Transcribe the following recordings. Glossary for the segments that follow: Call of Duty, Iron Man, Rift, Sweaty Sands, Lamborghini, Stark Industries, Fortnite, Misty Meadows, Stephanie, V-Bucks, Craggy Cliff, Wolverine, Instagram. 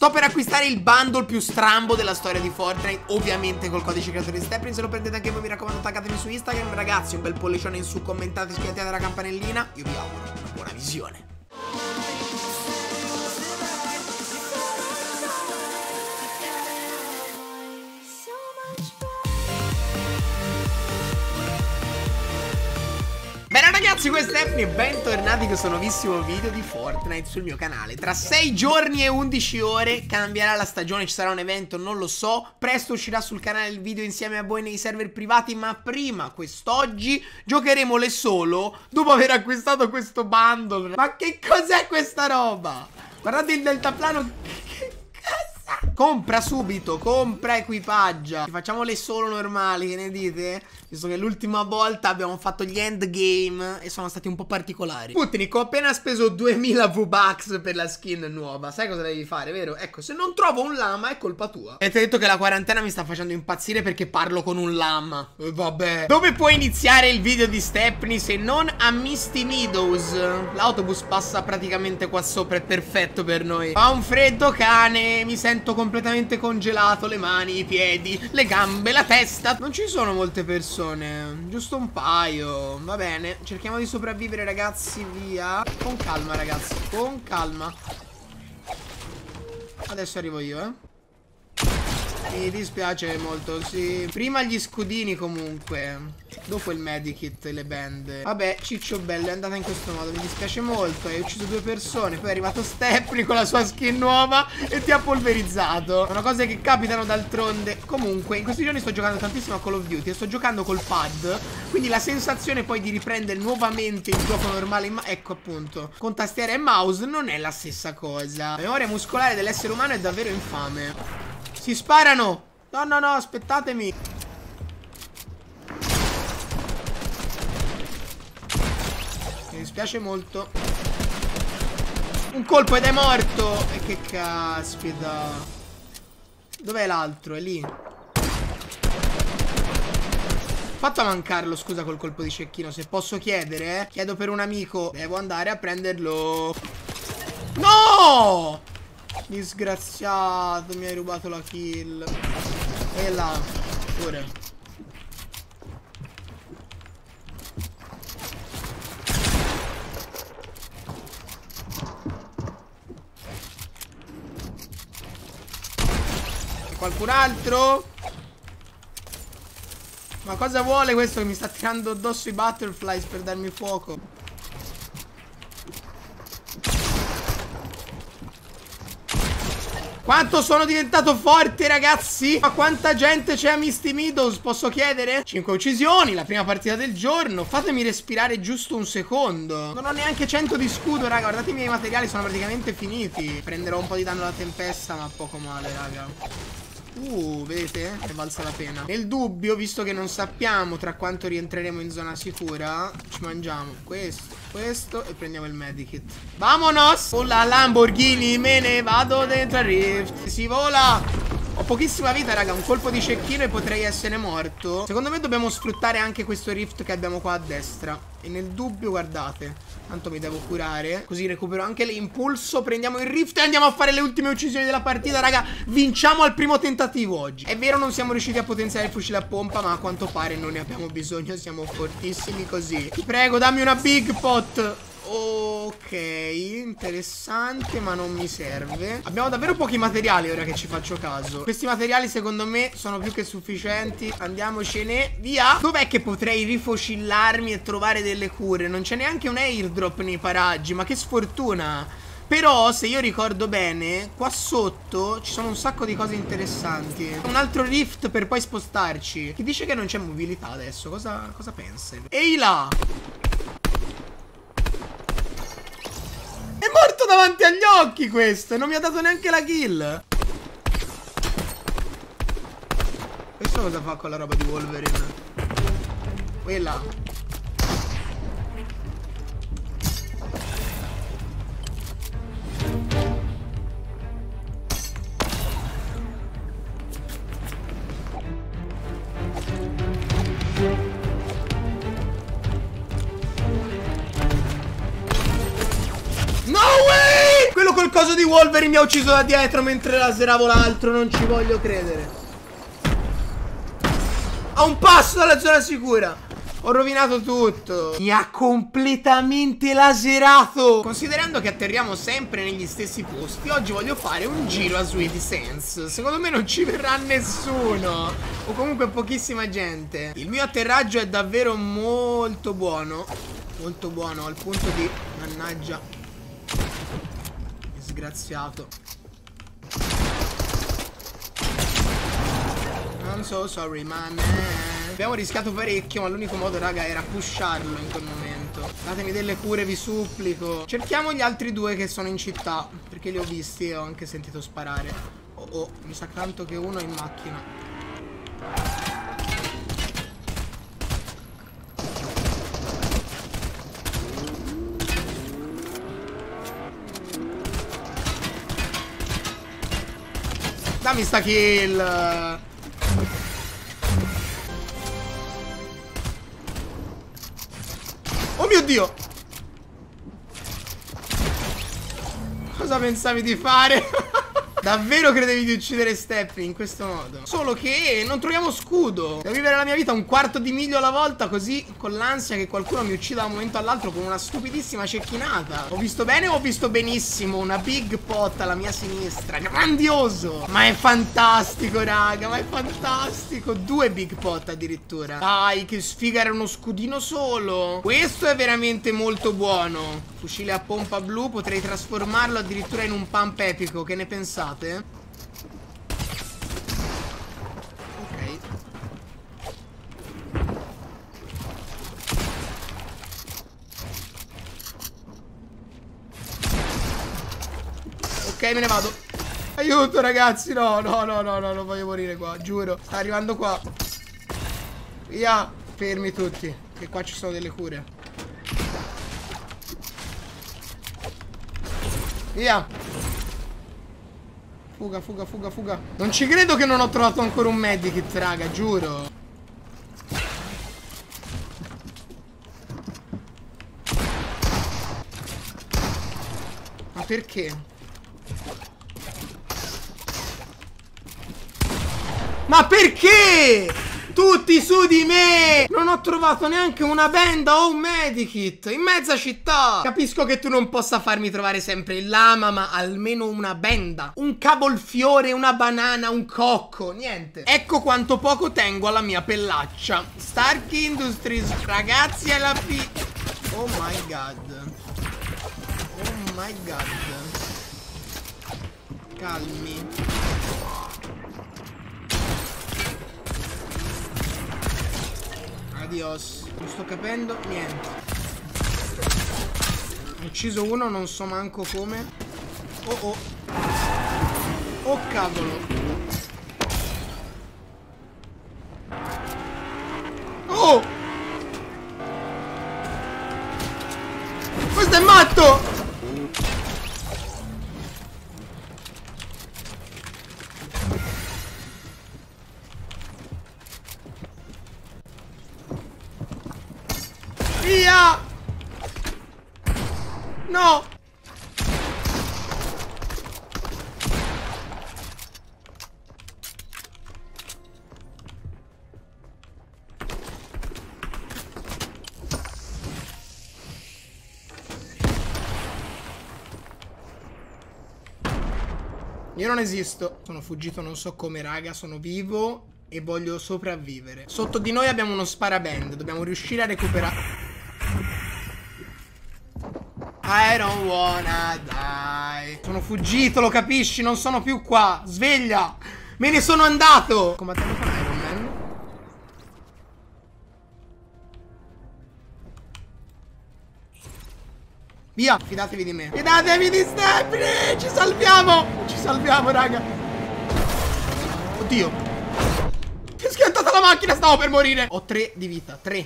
Sto per acquistare il bundle più strambo della storia di Fortnite, ovviamente col codice creatore di Stephanie. Se lo prendete anche voi, mi raccomando, taggatemi su Instagram. Ragazzi, un bel pollicione in su, commentate, schiacciate la campanellina. Io vi auguro una buona visione. Ragazzi, questa è Stephanie, bentornati in questo nuovissimo video di Fortnite sul mio canale. Tra 6 giorni e 11 ore cambierà la stagione, ci sarà un evento, non lo so. Presto uscirà sul canale il video insieme a voi nei server privati, ma prima, quest'oggi, giocheremo le solo dopo aver acquistato questo bundle. Ma che cos'è questa roba? Guardate il deltaplano. Compra subito, compra equipaggia. Facciamo le solo normali, che ne dite? Visto che l'ultima volta abbiamo fatto gli endgame e sono stati un po' particolari. Putnik, ho appena speso 2000 V-Bucks per la skin nuova. Sai cosa devi fare, vero? Ecco, se non trovo un lama è colpa tua. E ti ho detto che la quarantena mi sta facendo impazzire perché parlo con un lama. E vabbè. Dove puoi iniziare il video di Stephanie se non a Misty Meadows? L'autobus passa praticamente qua sopra, è perfetto per noi. Fa un freddo cane, mi sento completamente congelato, le mani, i piedi, le gambe, la testa. Non ci sono molte persone, giusto un paio. Va bene, cerchiamo di sopravvivere, ragazzi, via. Con calma, ragazzi, con calma. Adesso arrivo io, mi dispiace molto, sì. Prima gli scudini comunque, dopo il medikit e le bende. Vabbè, ciccio bello, è andata in questo modo, mi dispiace molto. Hai ucciso 2 persone, poi è arrivato Stephanie con la sua skin nuova e ti ha polverizzato. Sono cose che capitano d'altronde. Comunque, in questi giorni sto giocando tantissimo a Call of Duty e sto giocando col pad, quindi la sensazione poi di riprendere nuovamente il gioco normale, ma ecco appunto, con tastiera e mouse non è la stessa cosa. La memoria muscolare dell'essere umano è davvero infame. Si sparano! No, no, no, aspettatemi! Mi dispiace molto. Un colpo ed è morto! E che caspita! Dov'è l'altro? È lì. Fatto a mancarlo, scusa, col colpo di cecchino. Se posso chiedere, chiedo per un amico. Devo andare a prenderlo. No! Disgraziato, mi hai rubato la kill. E là pure. E qualcun altro? Ma cosa vuole questo che mi sta tirando addosso i butterflies per darmi fuoco? Quanto sono diventato forte, ragazzi! Ma quanta gente c'è a Misty Meadows, posso chiedere? 5 uccisioni, la prima partita del giorno. Fatemi respirare giusto un secondo. Non ho neanche 100 di scudo, raga. Guardate, i miei materiali sono praticamente finiti. Prenderò un po' di danno alla tempesta, ma poco male, raga. Vedete? È valsa la pena. Nel dubbio, visto che non sappiamo tra quanto rientreremo in zona sicura, ci mangiamo questo e prendiamo il medikit. Vamonos! Con la Lamborghini me ne vado dentro a Rift. Si vola! Ho pochissima vita, raga. Un colpo di cecchino e potrei essere morto. Secondo me dobbiamo sfruttare anche questo Rift che abbiamo qua a destra. E nel dubbio, guardate, tanto mi devo curare, così recupero anche l'impulso. Prendiamo il Rift e andiamo a fare le ultime uccisioni della partita, raga. Vinciamo al primo tentativo oggi. È vero, non siamo riusciti a potenziare il fucile a pompa, ma a quanto pare non ne abbiamo bisogno. Siamo fortissimi così. Ti prego, dammi una big pot. Ok, interessante, ma non mi serve. Abbiamo davvero pochi materiali, ora che ci faccio caso. Questi materiali secondo me sono più che sufficienti. Andiamocene via. Dov'è che potrei rifocillarmi e trovare delle cure? Non c'è neanche un airdrop nei paraggi, ma che sfortuna. Però, se io ricordo bene, qua sotto ci sono un sacco di cose interessanti. Un altro rift per poi spostarci. Chi dice che non c'è mobilità adesso? Cosa pensa? Ehi là! È morto davanti agli occhi questo. Non mi ha dato neanche la kill. Questo cosa fa con la roba di Wolverine? Quella. il coso di Wolverine mi ha ucciso da dietro mentre laseravo l'altro. Non ci voglio credere. A un passo dalla zona sicura. Ho rovinato tutto. Mi ha completamente laserato. Considerando che atterriamo sempre negli stessi posti, oggi voglio fare un giro a Sweaty Sands. Secondo me non ci verrà nessuno, o comunque pochissima gente. Il mio atterraggio è davvero molto buono. Molto buono, al punto di... mannaggia, disgraziato. I'm so sorry, man. Abbiamo rischiato parecchio, ma l'unico modo, raga, era pusharlo in quel momento. Datemi delle cure, vi supplico. Cerchiamo gli altri due che sono in città, perché li ho visti e ho anche sentito sparare. Oh oh, mi sa tanto che uno è in macchina. Dammi sta kill. Oh mio Dio! Cosa pensavi di fare? Davvero credevi di uccidere Stephanie in questo modo? Solo che non troviamo scudo. Devo vivere la mia vita un quarto di miglio alla volta, così con l'ansia che qualcuno mi uccida da un momento all'altro con una stupidissima cecchinata. Ho visto bene o ho visto benissimo? Una big pot alla mia sinistra. Grandioso! Ma è fantastico, raga, ma è fantastico. Due big pot addirittura. Dai, che sfiga, era uno scudino solo. Questo è veramente molto buono. Fucile a pompa blu, potrei trasformarlo addirittura in un pump epico. Che ne pensate? Ok. Ok, me ne vado. Aiuto, ragazzi. No, no, no, no, no, non voglio morire qua, giuro. Sta arrivando qua. Via, fermi tutti, che qua ci sono delle cure. Via. Fuga, fuga, fuga, fuga. Non ci credo che non ho trovato ancora un medikit, raga, giuro. Ma perché? Ma perché? Tutti su di me! Non ho trovato neanche una benda o un medikit in mezza città. Capisco che tu non possa farmi trovare sempre il lama, ma almeno una benda, un cavolfiore, una banana, un cocco, niente. Ecco quanto poco tengo alla mia pellaccia. Stark Industries, ragazzi, è la P. Oh my god. Oh my god. Calmi. Adios. Non sto capendo niente. Ho ucciso uno, non so manco come. Oh oh. Oh cavolo. Oh. Questo è matto. No. Io non esisto. Sono fuggito, non so come, raga. Sono vivo e voglio sopravvivere. Sotto di noi abbiamo uno sparaband. Dobbiamo riuscire a recuperare. I don't wanna die. Sono fuggito, lo capisci? Non sono più qua. Sveglia. Me ne sono andato. Combattiamo con Iron Man. Via. Fidatevi di me. Fidatevi di Stephanie. Ci salviamo. Ci salviamo, raga. Oddio. Mi è schiantata la macchina. Stavo per morire. Ho 3 di vita. 3.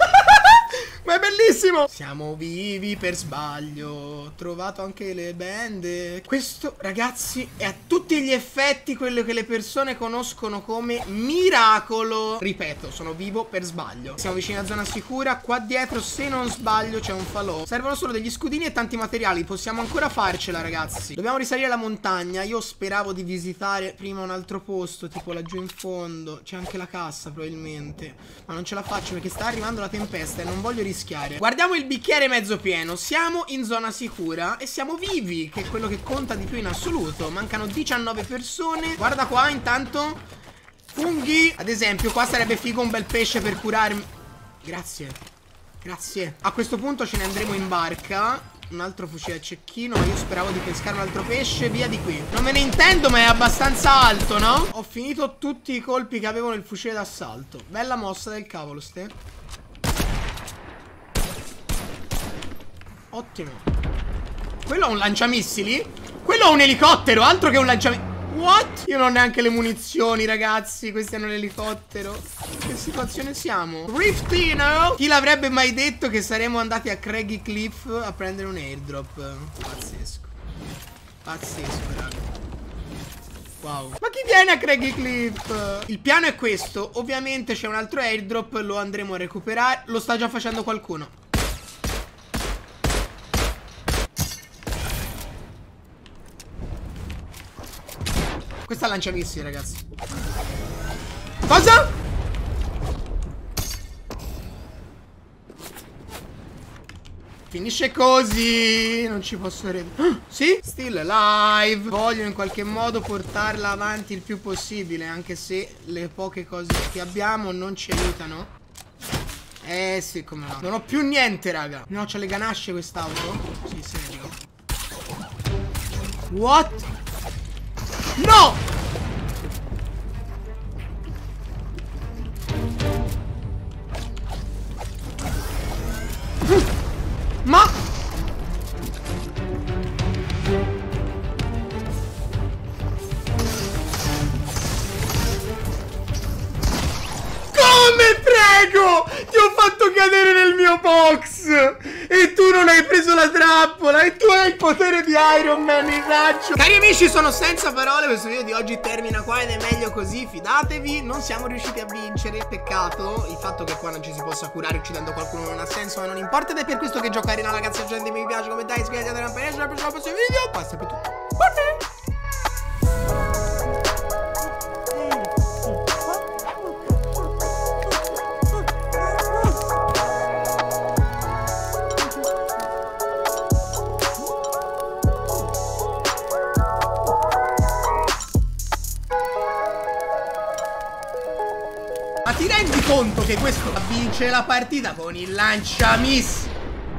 Ma è bellissimo. Siamo vivi per sbaglio. Ho trovato anche le bende. Questo, ragazzi, è a tutti gli effetti quello che le persone conoscono come miracolo. Ripeto, sono vivo per sbaglio. Siamo vicini a zona sicura. Qua dietro, se non sbaglio, c'è un falò. Servono solo degli scudini e tanti materiali. Possiamo ancora farcela, ragazzi. Dobbiamo risalire la montagna. Io speravo di visitare prima un altro posto, tipo laggiù in fondo. C'è anche la cassa, probabilmente. Ma non ce la faccio perché sta arrivando la tempesta e non voglio rischiare. Guardiamo il bicchiere mezzo pieno. Siamo in zona sicura e siamo vivi, che è quello che conta di più in assoluto. Mancano 19 persone. Guarda qua, intanto. Funghi. Ad esempio, qua sarebbe figo un bel pesce per curarmi. Grazie. Grazie. A questo punto ce ne andremo in barca. Un altro fucile a cecchino. Io speravo di pescare un altro pesce. Via di qui. Non me ne intendo, ma è abbastanza alto, no? Ho finito tutti i colpi che avevo nel fucile d'assalto. Bella mossa del cavolo, ste. Ottimo. Quello ha un lanciamissili? Quello ha un elicottero. Altro che un lanciamissili. What? Io non ho neanche le munizioni, ragazzi. Questi hanno l'elicottero. Che situazione siamo? Riftino! Chi l'avrebbe mai detto che saremmo andati a Craggy Cliff a prendere un airdrop? Pazzesco. Pazzesco, raga. Wow. Ma chi viene a Craggy Cliff? Il piano è questo. Ovviamente c'è un altro airdrop. Lo andremo a recuperare. Lo sta già facendo qualcuno. Questa lanciamissili, ragazzi. Cosa? Finisce così. Non ci posso credere. Ah, sì? Still alive. Voglio in qualche modo portarla avanti il più possibile, anche se le poche cose che abbiamo non ci aiutano. Eh sì, come no. Non ho più niente, raga. No, c'ha le ganasce quest'auto. Sì, serio. What? No! Ma... Come, prego? Ti ho fatto cadere nel mio box! E tu non hai preso la trappola! E tu hai il potere di Iron Man, il raggio! Cari amici, sono senza parole. Questo video di oggi termina qua ed è meglio così, fidatevi. Non siamo riusciti a vincere, peccato. Il fatto che qua non ci si possa curare uccidendo qualcuno non ha senso, ma non importa. Ed è per questo che giocare in una ragazza gente mi piace, commentate, iscrivetevi alla campanella, ci vediamo al prossimo video. Basta per tutto. Buonanotte! Conto che questo vince la partita con il lanciamissili.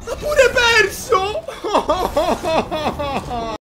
Ha pure perso.